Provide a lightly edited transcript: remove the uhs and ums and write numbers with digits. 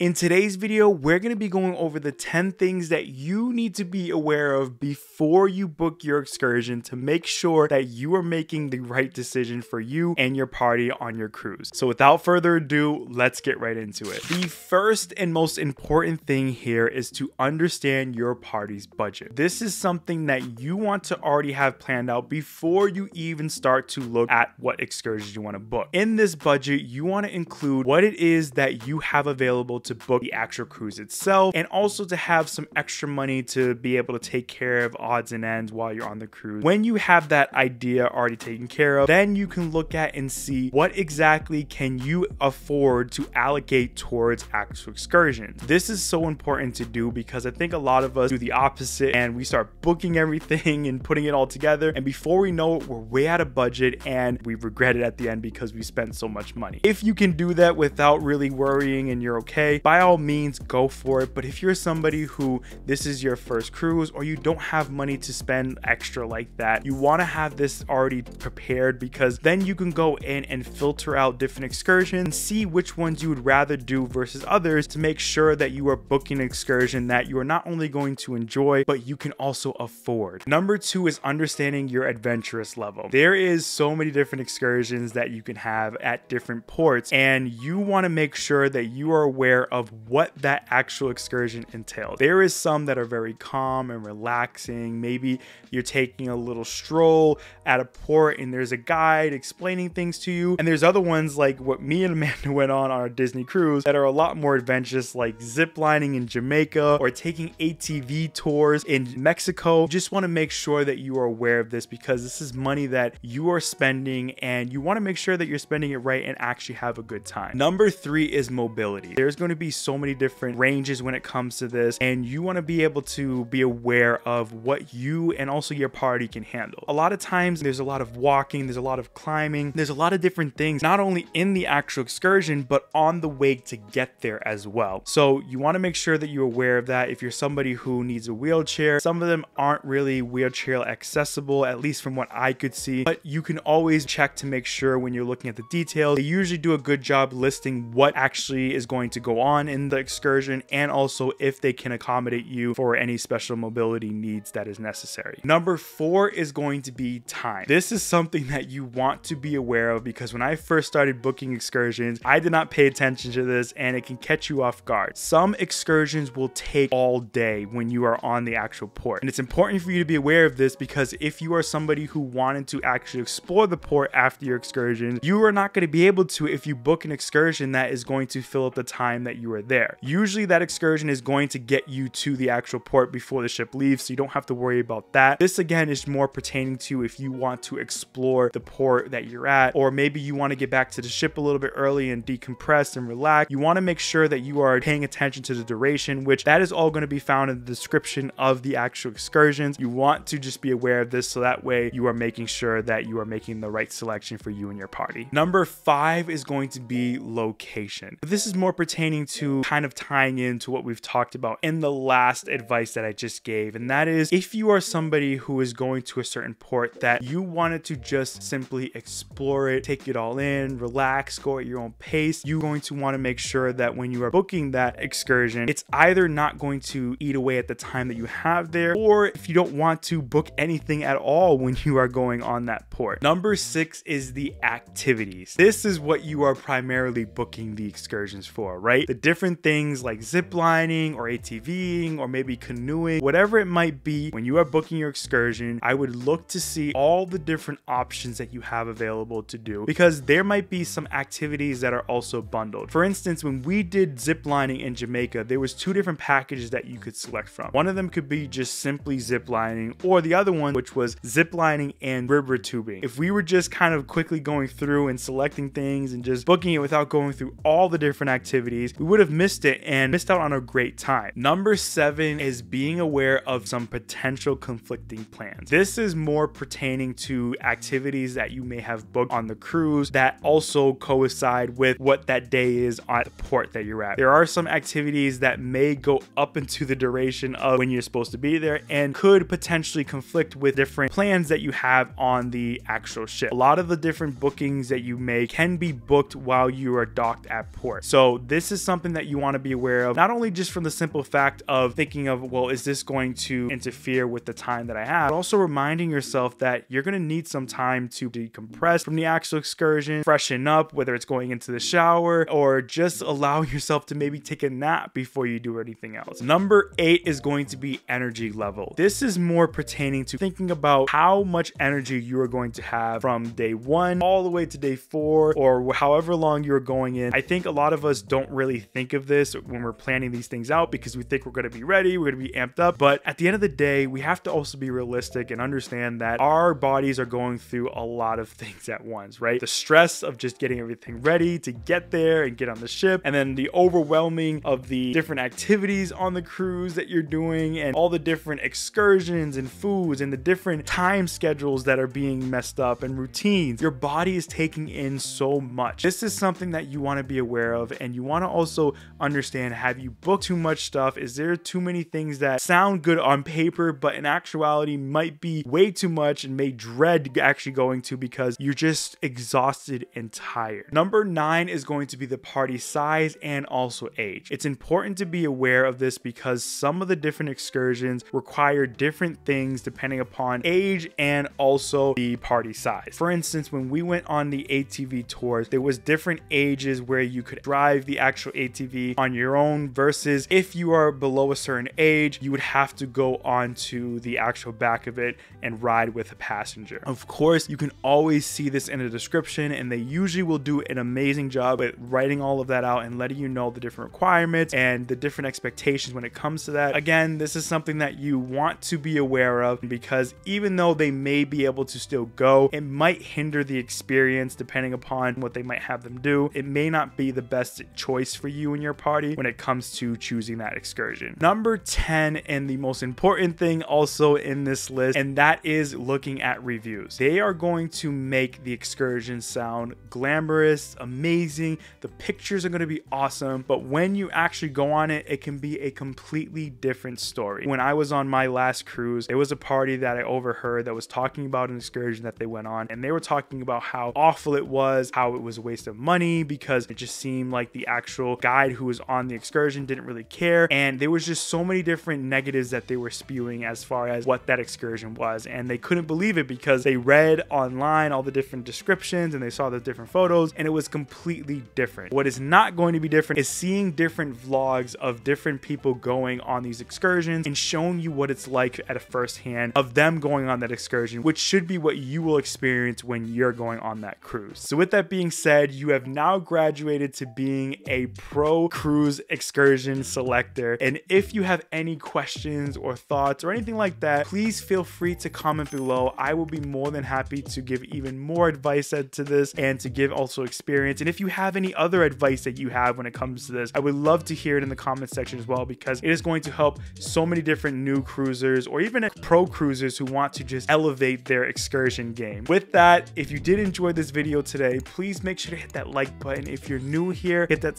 In today's video, we're going to be going over the 10 things that you need to be aware of before you book your excursion to make sure that you are making the right decision for you and your party on your cruise. So without further ado, let's get right into it. The first and most important thing here is to understand your party's budget. This is something that you want to already have planned out before you even start to look at what excursions you want to book. In this budget, you want to include what it is that you have available to book the actual cruise itself, and also to have some extra money to be able to take care of odds and ends while you're on the cruise. When you have that idea already taken care of, then you can look at and see what exactly can you afford to allocate towards actual excursions. This is so important to do because I think a lot of us do the opposite and we start booking everything and putting it all together, and before we know it, we're way out of budget and we regret it at the end because we spent so much money. If you can do that without really worrying and you're okay, by all means, go for it. But if you're somebody who this is your first cruise or you don't have money to spend extra like that, you want to have this already prepared because then you can go in and filter out different excursions, see which ones you would rather do versus others to make sure that you are booking an excursion that you are not only going to enjoy, but you can also afford. Number two is understanding your adventurous level. There is so many different excursions that you can have at different ports, and you want to make sure that you are aware of what that actual excursion entails. There is some that are very calm and relaxing. Maybe you're taking a little stroll at a port and there's a guide explaining things to you. And there's other ones like what me and Amanda went on our Disney cruise that are a lot more adventurous, like zip lining in Jamaica or taking ATV tours in Mexico. You just want to make sure that you are aware of this because this is money that you are spending and you want to make sure that you're spending it right and actually have a good time. Number three is mobility. There's going to be so many different ranges when it comes to this, and you want to be able to be aware of what you and also your party can handle. A lot of times there's a lot of walking, there's a lot of climbing, there's a lot of different things, not only in the actual excursion, but on the way to get there as well. So you want to make sure that you're aware of that. If you're somebody who needs a wheelchair, some of them aren't really wheelchair accessible, at least from what I could see, but you can always check to make sure when you're looking at the details. They usually do a good job listing what actually is going to go on in the excursion and also if they can accommodate you for any special mobility needs that is necessary. Number four is going to be time. This is something that you want to be aware of because when I first started booking excursions, I did not pay attention to this and it can catch you off guard. Some excursions will take all day when you are on the actual port. And it's important for you to be aware of this because if you are somebody who wanted to actually explore the port after your excursion, you are not going to be able to if you book an excursion that is going to fill up the time that you are there. Usually that excursion is going to get you to the actual port before the ship leaves, so you don't have to worry about that. This again is more pertaining to if you want to explore the port that you're at, or maybe you want to get back to the ship a little bit early and decompress and relax. You want to make sure that you are paying attention to the duration, which that is all going to be found in the description of the actual excursions. You want to just be aware of this so that way you are making sure that you are making the right selection for you and your party. Number five is going to be location. This is more pertaining to kind of tying into what we've talked about in the last advice that I just gave, and that is if you are somebody who is going to a certain port that you wanted to just simply explore it, take it all in, relax, go at your own pace, you're going to want to make sure that when you are booking that excursion, it's either not going to eat away at the time that you have there, or if you don't want to book anything at all when you are going on that port. Number six is the activities. This is what you are primarily booking the excursions for, right? The different things like zip lining or ATVing or maybe canoeing, whatever it might be, when you are booking your excursion, I would look to see all the different options that you have available to do because there might be some activities that are also bundled. For instance, when we did zip lining in Jamaica, there was two different packages that you could select from. One of them could be just simply zip lining, or the other one, which was zip lining and river tubing. If we were just kind of quickly going through and selecting things and just booking it without going through all the different activities, we would have missed it and missed out on a great time. Number seven is being aware of some potential conflicting plans. This is more pertaining to activities that you may have booked on the cruise that also coincide with what that day is at the port that you're at. There are some activities that may go up into the duration of when you're supposed to be there and could potentially conflict with different plans that you have on the actual ship. A lot of the different bookings that you make can be booked while you are docked at port. So this is something that you want to be aware of, not only just from the simple fact of thinking of, well, is this going to interfere with the time that I have, but also reminding yourself that you're going to need some time to decompress from the actual excursion, freshen up, whether it's going into the shower or just allowing yourself to maybe take a nap before you do anything else. Number 8 is going to be energy level. This is more pertaining to thinking about how much energy you are going to have from day 1 all the way to day 4 or however long you're going in. I think a lot of us don't really think of this when we're planning these things out because we think we're going to be ready, we're going to be amped up. But at the end of the day, we have to also be realistic and understand that our bodies are going through a lot of things at once, right? The stress of just getting everything ready to get there and get on the ship, and then the overwhelming of the different activities on the cruise that you're doing and all the different excursions and foods and the different time schedules that are being messed up and routines. Your body is taking in so much. This is something that you want to be aware of, and you want to also understand, have you booked too much stuff? Is there too many things that sound good on paper but in actuality might be way too much and may dread actually going to because you're just exhausted and tired? Number 9 is going to be the party size and also age. It's important to be aware of this because some of the different excursions require different things depending upon age and also the party size. For instance, when we went on the ATV tours, there was different ages where you could drive the actual ATV on your own versus if you are below a certain age, you would have to go onto the actual back of it and ride with a passenger. Of course, you can always see this in the description, and they usually will do an amazing job at writing all of that out and letting you know the different requirements and the different expectations when it comes to that. Again, this is something that you want to be aware of because even though they may be able to still go, it might hinder the experience depending upon what they might have them do. It may not be the best choice for you and your party when it comes to choosing that excursion. Number 10, and the most important thing also in this list, and that is looking at reviews. They are going to make the excursion sound glamorous, amazing. The pictures are going to be awesome, but when you actually go on it, it can be a completely different story. When I was on my last cruise, there was a party that I overheard that was talking about an excursion that they went on, and they were talking about how awful it was, how it was a waste of money because it just seemed like the actual guide who was on the excursion didn't really care, and there was just so many different negatives that they were spewing as far as what that excursion was, and they couldn't believe it because they read online all the different descriptions and they saw the different photos and it was completely different. What is not going to be different is seeing different vlogs of different people going on these excursions and showing you what it's like at a first hand of them going on that excursion, which should be what you will experience when you're going on that cruise. So with that being said, you have now graduated to being a pro cruise excursion selector, and if you have any questions or thoughts or anything like that, please feel free to comment below. I will be more than happy to give even more advice to this and to give also experience. And if you have any other advice that you have when it comes to this, I would love to hear it in the comment section as well, because it is going to help so many different new cruisers or even pro cruisers who want to just elevate their excursion game. With that, if you did enjoy this video today, please make sure to hit that like button. If you're new here, hit that